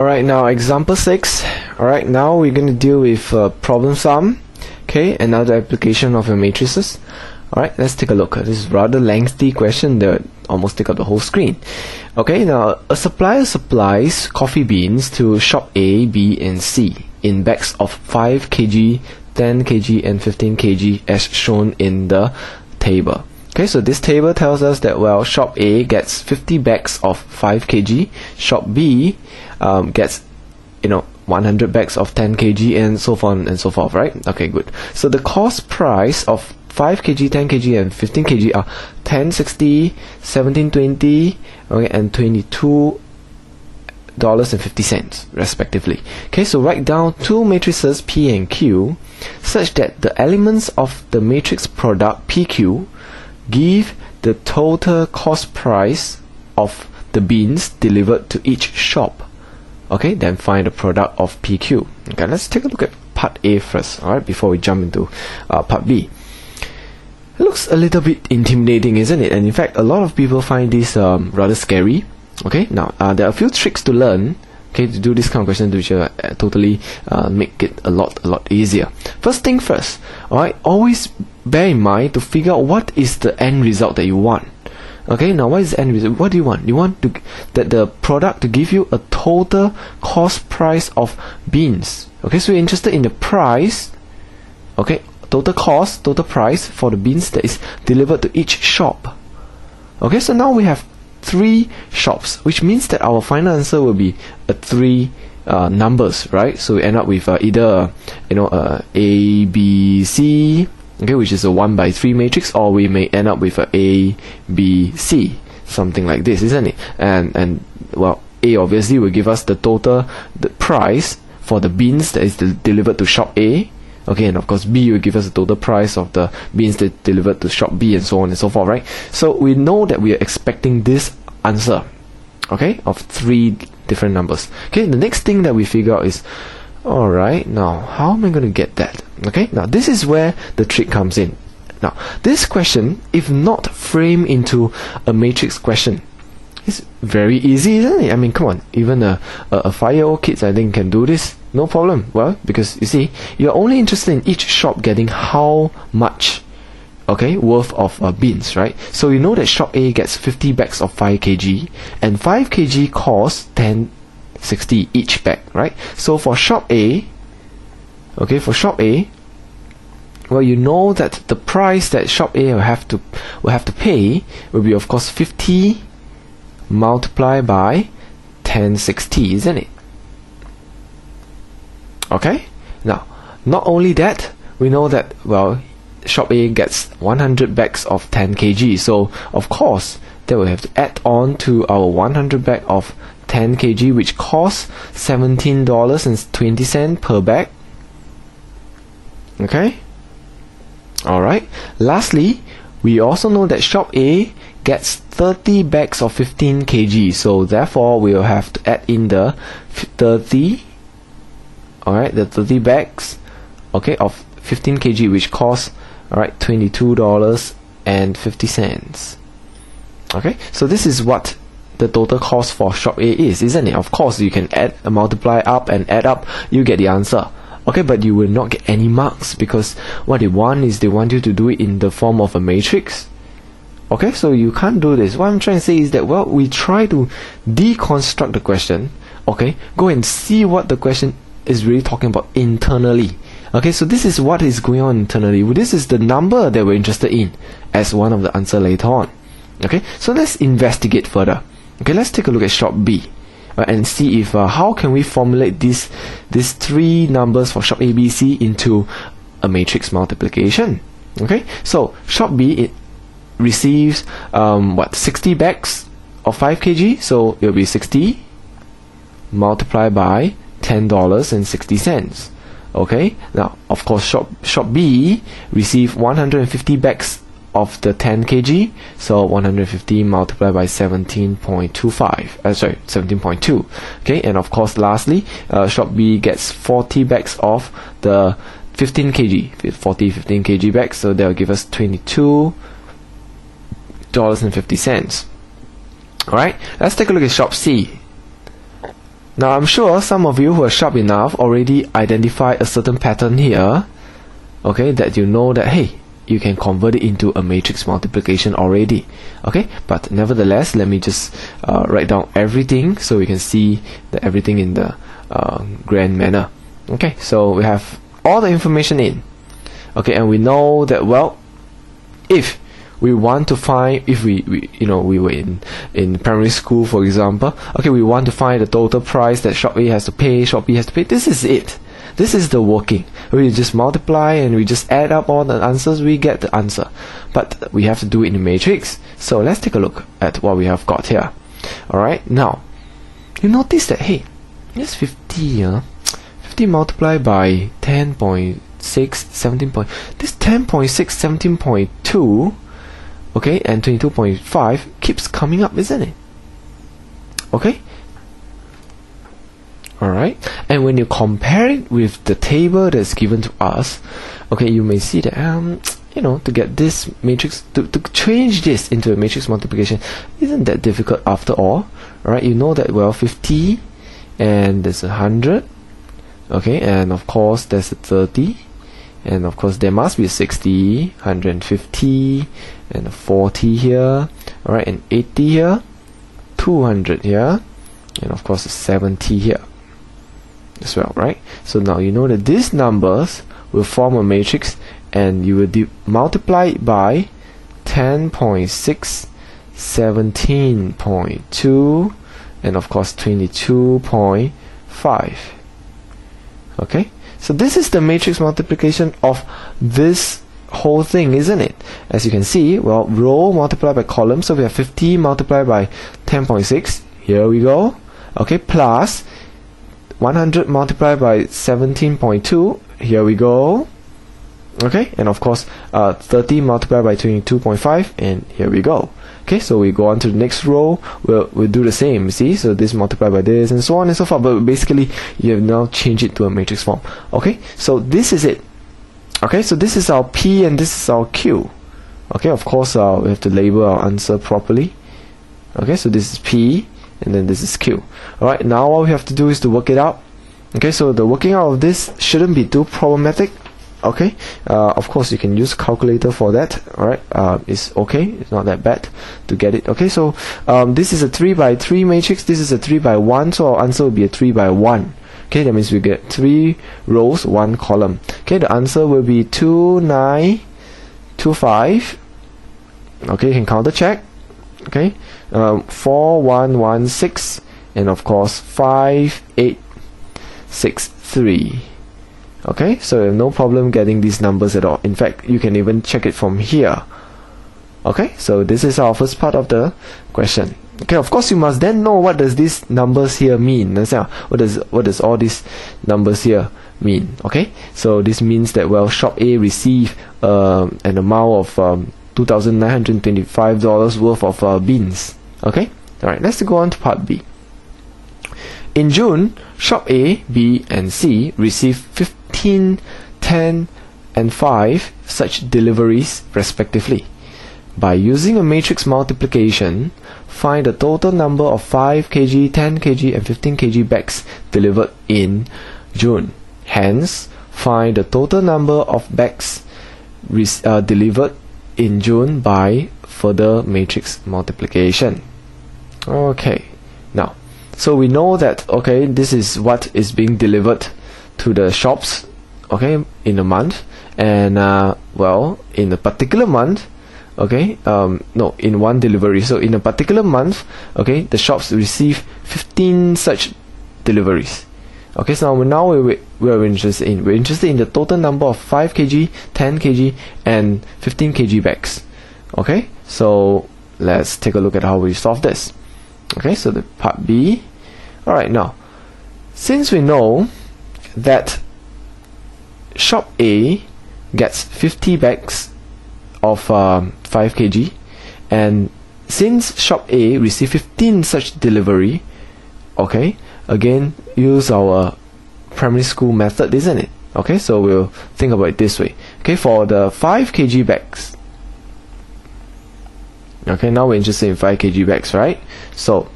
Alright, now example 6. Alright, now we're going to deal with problem sum, okay, and now the application of your matrices. Alright, let's take a look. This is rather lengthy question that almost take up the whole screen. Okay, now a supplier supplies coffee beans to shop A, B and C in bags of 5 kg, 10 kg and 15 kg as shown in the table. Okay, so this table tells us that, well, shop A gets 50 bags of 5 kg, shop B gets, 100 bags of 10 kg and so on and so forth, right? Okay, good. So the cost price of 5 kg, 10 kg and 15 kg are 10.60, 17.20, okay, and $22.50 respectively. Okay, so write down two matrices P and Q such that the elements of the matrix product PQ give the total cost price of the beans delivered to each shop. Okay, then find the product of PQ. Okay, let's take a look at part A first, alright, before we jump into part B. It looks a little bit intimidating, isn't it? And in fact, a lot of people find this rather scary. Okay, now there are a few tricks to learn, okay, to do this kind of question, which will totally make it a lot easier. First thing first, alright, always bear in mind to figure out what is the end result that you want. Okay, now what is the end result? What do you want? You want that the product to give you a total cost price of beans. Okay, so you're interested in the price, okay, total cost, total price for the beans that is delivered to each shop. Okay, so now we have 3 shops, which means that our final answer will be 3 numbers, right? So we end up with either A, B, C, okay, which is a 1 by 3 matrix, or we may end up with A, B, C, something like this, isn't it? And well, A obviously will give us the total price for the beans that is delivered to shop A. Okay, and of course B will give us the total price of the beans that delivered to shop B and so on and so forth, right? So we know that we are expecting this answer, okay, of 3 different numbers. Okay, the next thing that we figure out is, alright, now how am I going to get that? Okay, now this is where the trick comes in. Now this question, if not framed into a matrix question, it's very easy, isn't it? I mean, come on, even a 5-year-old kid, I think, can do this, no problem. Well, because you see, you're only interested in each shop getting how much, okay, worth of beans, right? So you know that shop A gets 50 bags of 5 kg, and 5 kg costs 10.60 each bag, right? So for shop A, okay, for shop A, well, you know that the price that shop A will have to pay will be, of course, 50 multiplied by 10.60, isn't it? Okay, now not only that, we know that, well, shop A gets 100 bags of 10 kg, so of course that will have to add on to our 100 bag of 10 kg, which costs $17.20 per bag. Okay, alright, lastly, we also know that shop A gets 30 bags of 15 kg, so therefore we will have to add in the 30, alright, the 30 bags, okay, of 15 kg, which costs, alright, $22.50. Okay, so this is what the total cost for shop A is, isn't it? Of course, you can add, multiply up and add up, you get the answer. Okay, but you will not get any marks, because what they want is they want you to do it in the form of a matrix. Okay, so you can't do this. What I'm trying to say is that, well, we try to deconstruct the question, okay, go and see what the question is really talking about internally. Okay, so this is what is going on internally. This is the number that we're interested in as one of the answer later on. Okay, so let's investigate further. Okay, let's take a look at shop B and see if how can we formulate these 3 numbers for shop A, B, C into a matrix multiplication. Okay, so shop B, it receives 60 bags of 5 kg, so it will be 60 multiplied by $10.60. Okay, now of course shop B received 150 bags of the 10 kg, so 150 multiplied by 17.25, sorry, 17.2. okay, and of course lastly, shop B gets 40 bags of the 15 kg, 15 kg bags, so that will give us $22.50. Alright, let's take a look at shop C. Now I'm sure some of you who are sharp enough already identify a certain pattern here, okay, that you know that, hey, you can convert it into a matrix multiplication already, okay? But nevertheless, let me just write down everything so we can see the, everything in the grand manner. Okay, so we have all the information in, okay, and we know that, well, if we want to find, if we you know, we were in primary school, for example, okay, we want to find the total price that shop A has to pay, shop B has to pay. This is it. This is the working. We just multiply and we just add up all the answers, we get the answer. But we have to do it in a matrix. So let's take a look at what we have got here. Alright, now, you notice that, hey, here's 50, 50 multiplied by 10.6, 17. This 10.6, 17.2, okay, and 22.5 keeps coming up, isn't it? Okay? Alright, and when you compare it with the table that's given to us, okay, you may see that, you know, to get this matrix, to change this into a matrix multiplication isn't that difficult after all. Alright, you know that, well, 50, and there's 100, okay, and of course there's a 30, and of course there must be 60, 150, and a 40 here, alright, and 80 here, 200 here, and of course 70 here as well, right? So now you know that these numbers will form a matrix, and you will multiply it by 10.6, 17.2, and of course 22.5. okay, so this is the matrix multiplication of this whole thing, isn't it? As you can see, well, row multiplied by column, so we have 50 multiplied by 10.6, here we go, okay, plus 100 multiplied by 17.2, here we go, okay, and of course 30 multiplied by 22.5, and here we go. Okay, so we go on to the next row, we'll do the same, see, so this multiplied by this, and so on and so forth, but basically you have now changed it to a matrix form. Okay, so this is it. Okay, so this is our P and this is our Q. Okay, of course we have to label our answer properly. Okay, so this is P, and then this is Q. Alright, now all we have to do is to work it out. Okay, so the working out of this shouldn't be too problematic. Okay, of course you can use calculator for that. Alright, it's okay, it's not that bad to get it. Okay, so this is a 3 by 3 matrix, this is a 3 by 1, so our answer will be a 3 by 1. Okay, that means we get 3 rows, 1 column. Okay, the answer will be 2, 9, 2, 5. Okay, you can counter check. Okay, 4, 1, 1, 6, and of course 5, 8, 6, 3. Okay, so you have no problem getting these numbers at all. In fact, you can even check it from here. Okay, so this is our first part of the question. Okay, of course you must then know, what does these numbers here mean? What does all these numbers here mean? Okay, so this means that, well, shop A received an amount of $2,925 worth of beans. Okay, alright, let's go on to part B. In June, shop A, B, and C received 15, 10, and 5 such deliveries respectively. By using a matrix multiplication, find the total number of 5 kg, 10 kg, and 15 kg bags delivered in June. Hence, find the total number of bags delivered in June by further matrix multiplication. Okay, now, so we know that, okay, this is what is being delivered to the shops, okay, in a month, and well, in a particular month, okay, no, in one delivery. So in a particular month, okay, the shops receive 15 such deliveries. Okay, so now we're interested in the total number of 5 kg, 10 kg, and 15 kg bags. Okay, so let's take a look at how we solve this. Okay, so the part B. Alright, now, since we know that shop A gets 50 bags of 5 kg, and since shop A received 15 such delivery, okay, again, use our primary school method, isn't it? Okay, so we'll think about it this way. Okay, for the 5 kg bags, okay, now we're interested in 5 kg bags, right? So,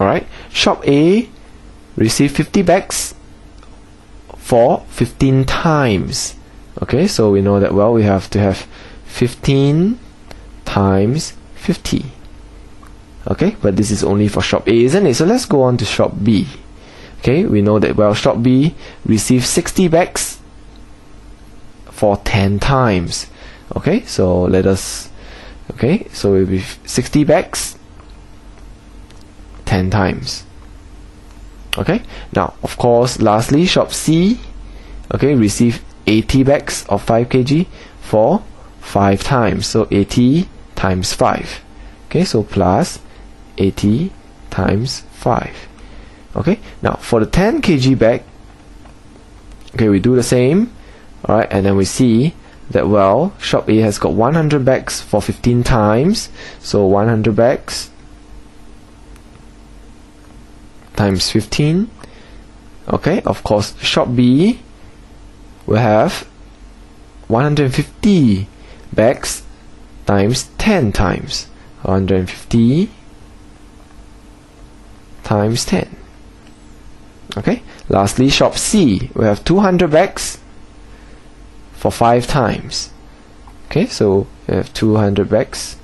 alright, shop A receive 50 bags for 15 times. Okay, so we know that, well, we have to have 15 times 50. Okay, but this is only for shop A, isn't it? So let's go on to shop B. Okay, we know that, well, shop B receives 60 bags for 10 times. Okay, so let us, okay, so it will be 60 bags 10 times. Okay, now of course lastly shop C, okay, receive 80 bags of 5 kg for 5 times, so 80 times 5. Okay, so plus 80 times 5. Okay, now for the 10 kg bag, okay, we do the same, alright, and then we see that, well, shop A has got 100 bags for 15 times, so 100 bags times 15. Okay, of course shop B will have 150 bags times 10 times, 150 times 10. Okay, lastly shop C will have 200 bags for 5 times. Okay, so we have 200 bags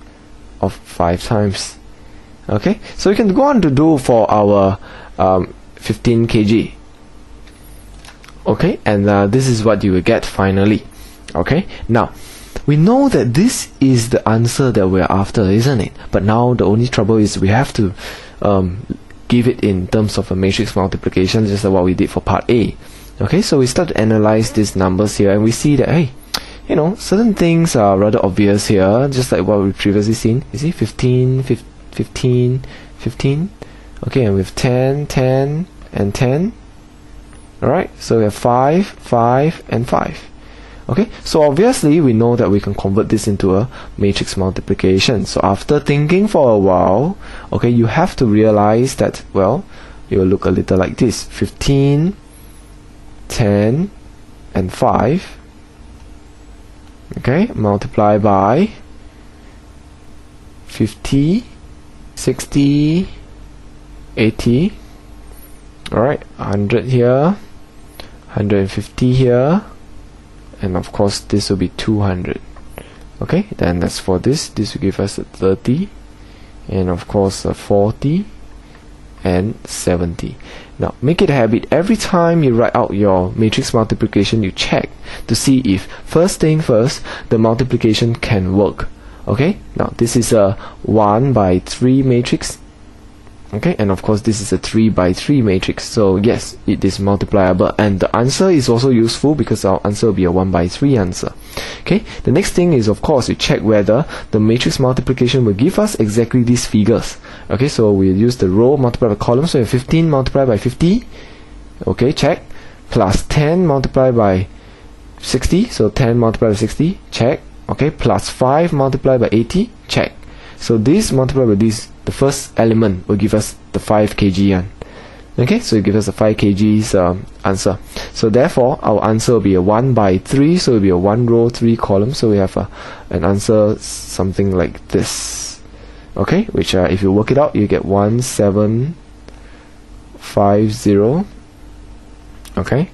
of 5 times. Okay, so we can go on to do for our 15 kg. Okay, and this is what you will get finally. Okay, now we know that this is the answer that we're after, isn't it? But now the only trouble is we have to give it in terms of a matrix multiplication, just like what we did for part A. Okay, so we start to analyze these numbers here, and we see that, hey, you know, certain things are rather obvious here, just like what we've previously seen. You see, 15, 15, 15. Okay, and we have 10, 10, and 10. Alright, so we have 5, 5, and 5. Okay, so obviously we know that we can convert this into a matrix multiplication. So after thinking for a while, okay, you have to realize that, well, it will look a little like this. 15, 10, and 5. Okay, multiply by 50, 60, 80. Alright, 100 here, 150 here, and of course this will be 200. Okay, then that's for this. This will give us a 30, and of course a 40, and 70. Now make it a habit, every time you write out your matrix multiplication, you check to see if, first thing first, the multiplication can work. Okay, now this is a 1 by 3 matrix. Okay, and of course this is a 3 by 3 matrix, so yes, it is multipliable, and the answer is also useful because our answer will be a 1 by 3 answer. Okay, the next thing is, of course, we check whether the matrix multiplication will give us exactly these figures. Okay, so we'll use the row multiplied by column, so we have 15 multiplied by 50, okay, check, plus 10 multiplied by 60, so 10 multiplied by 60, check, okay, plus 5 multiplied by 80, check. So this multiplied by this, the first element will give us the 5 kg one. Okay, so it gives us a 5 kg's answer. So therefore, our answer will be a 1 by 3, so it will be a 1 row, 3 columns. So we have an answer something like this. Okay, which if you work it out, you get 1750. Okay,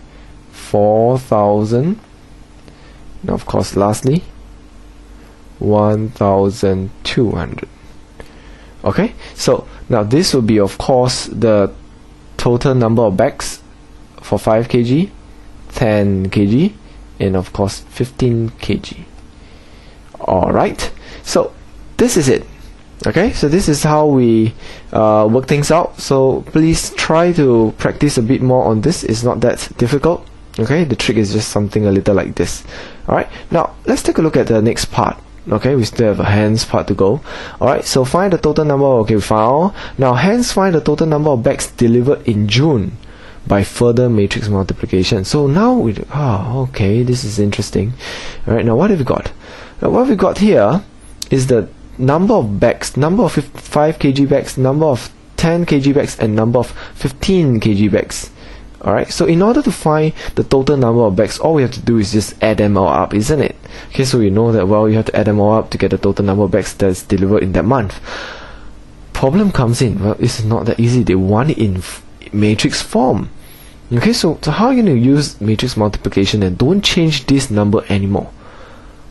4000. Now, of course, lastly, 1200. Okay, so now this will be, of course, the total number of bags for 5 kg, 10 kg, and of course 15 kg. Alright, so this is it. Okay, so this is how we work things out. So please try to practice a bit more on this. It's not that difficult. Okay, the trick is just something a little like this. Alright, now let's take a look at the next part. Okay, we still have a hands part to go. Alright, so find the total number. Okay, we found. Now hands find the total number of bags delivered in June by further matrix multiplication. So now we do, okay, this is interesting. Alright, now what have we got? Now what we got here is the number of bags, number of 5 kg bags, number of 10 kg bags, and number of 15 kg bags. Alright, so in order to find the total number of bags, all we have to do is just add them all up, isn't it? Okay, so we know that, well, you have to add them all up to get the total number of bags that's delivered in that month. Problem comes in, well, it's not that easy. They want it in matrix form. Okay, so how are you going to use matrix multiplication and don't change this number anymore?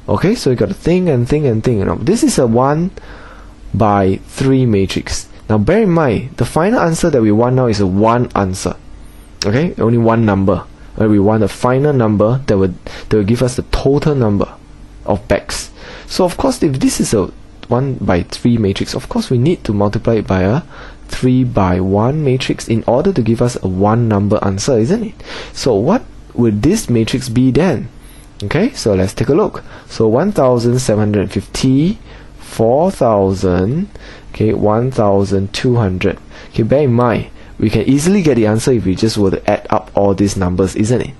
Okay, so you got a thing and thing and thing. You know, this is a 1 by 3 matrix. Now bear in mind, the final answer that we want now is a 1 answer. Okay, only one number. Right? We want a final number that will give us the total number of backs. So of course, if this is a 1 by 3 matrix, of course we need to multiply it by a 3 by 1 matrix in order to give us a 1 number answer, isn't it? So what would this matrix be then? Okay, so let's take a look. So 1,750, 4,000, okay, 1,200. Okay, bear in mind, we can easily get the answer if we just were to add up all these numbers, isn't it?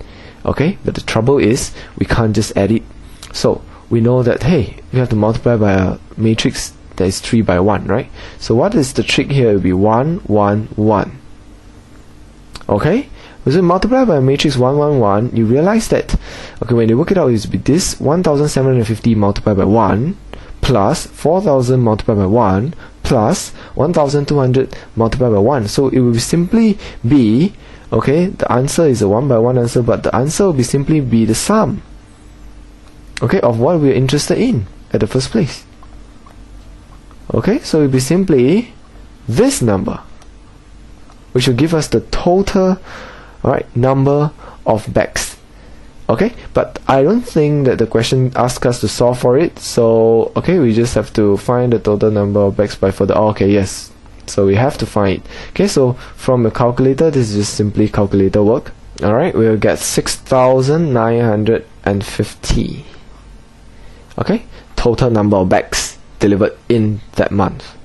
Okay, but the trouble is we can't just add it. So we know that, hey, we have to multiply by a matrix that is 3 by 1, right? So what is the trick here? It will be 1, 1, 1. Okay? When you multiply by a matrix 1, 1, 1, you realize that, okay, when you work it out, it will be this 1,750 multiplied by 1 plus 4,000 multiplied by 1 plus 1,200 multiplied by 1. So it will simply be, okay, the answer is a 1 by 1 answer, but the answer will be simply be the sum, okay, of what we are interested in at the first place. Okay, so it will be simply this number, which will give us the total, alright, number of backs. Okay, but I don't think that the question asks us to solve for it, so okay, we just have to find the total number of backs by further. Oh, okay, yes, so we have to find it. Okay, so from the calculator, this is just simply calculator work. Alright, we will get 6,950. Okay, total number of backs delivered in that month.